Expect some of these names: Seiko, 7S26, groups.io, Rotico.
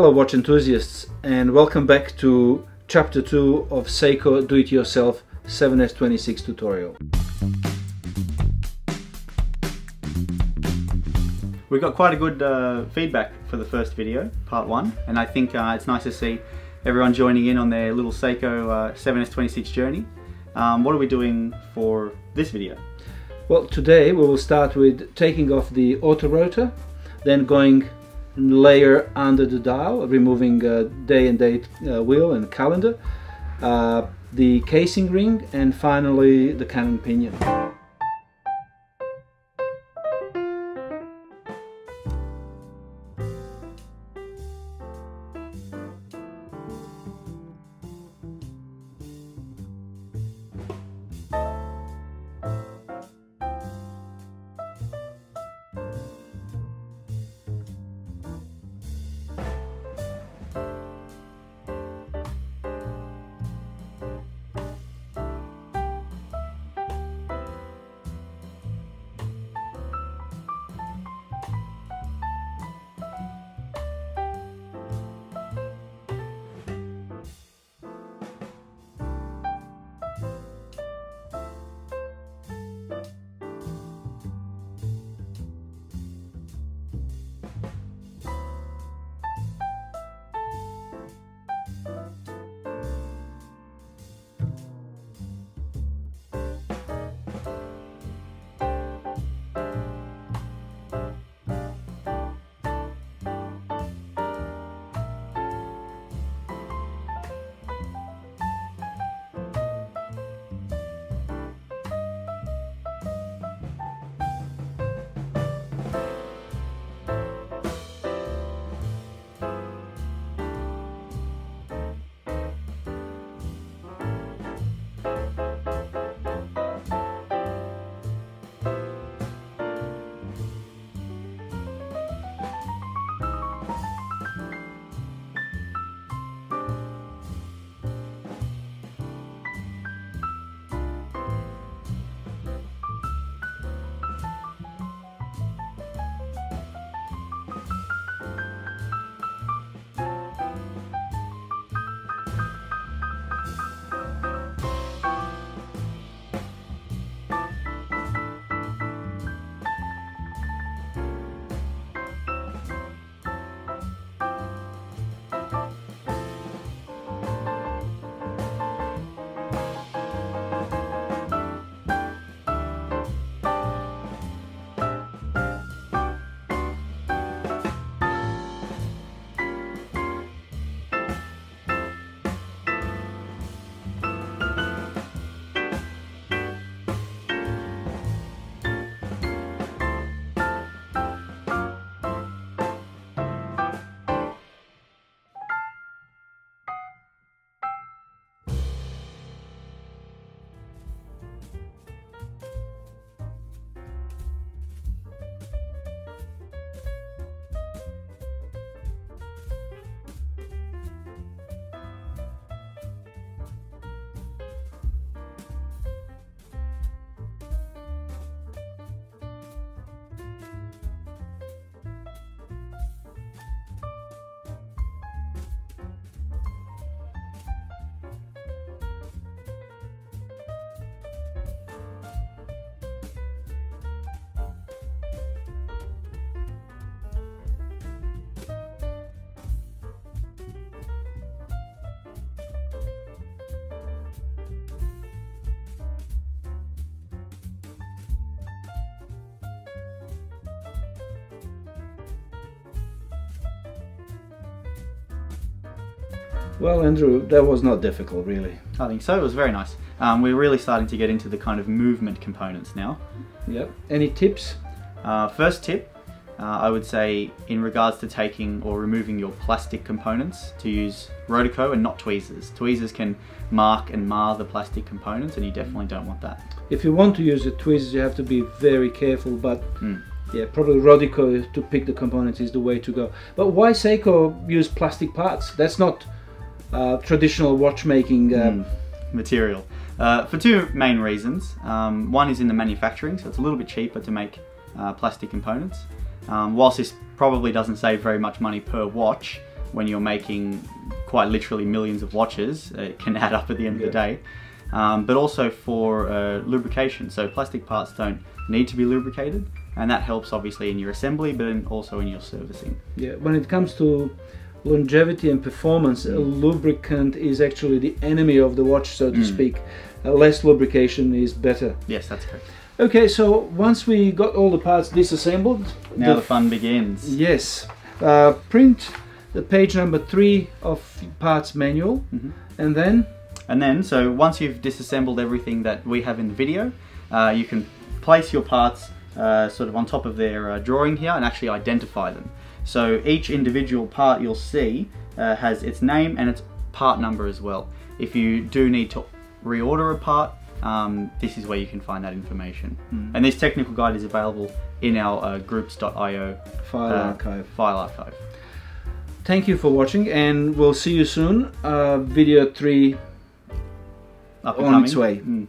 Hello watch enthusiasts, and welcome back to chapter 2 of Seiko do-it-yourself 7S26 tutorial. We got quite a good feedback for the first video, part 1, and I think it's nice to see everyone joining in on their little Seiko 7S26 journey. What are we doing for this video? Well, today we will start with taking off the auto rotor, then going layer under the dial, removing day and date wheel and calendar, the casing ring, and finally the cannon pinion. Well, Andrew, that was not difficult, really. I think so. It was very nice. We're really starting to get into the kind of movement components now. Yep. Any tips? First tip, I would say in regards to taking or removing your plastic components, to use Rotico and not tweezers. Tweezers can mark and mar the plastic components, and you definitely don't want that. If you want to use the tweezers, you have to be very careful, but yeah, probably Rotico to pick the components is the way to go. But why Seiko use plastic parts? That's not traditional watchmaking material, for two main reasons. One is in the manufacturing, so it's a little bit cheaper to make plastic components. Whilst this probably doesn't save very much money per watch, when you're making quite literally millions of watches, it can add up at the end of the day. But also for lubrication, so plastic parts don't need to be lubricated, and that helps obviously in your assembly, but also in your servicing. Yeah, when it comes to longevity and performance, a lubricant is actually the enemy of the watch, so to speak. Less lubrication is better. Yes, that's correct. Okay, so once we got all the parts disassembled, now the fun begins. Yes. Print the page number 3 of parts manual, and then? And then, so once you've disassembled everything that we have in the video, you can place your parts sort of on top of their drawing here and actually identify them. So each individual part you'll see has its name and its part number as well. If you do need to reorder a part, this is where you can find that information. And this technical guide is available in our groups.io file archive. Thank you for watching, and we'll see you soon. Video 3 on its way.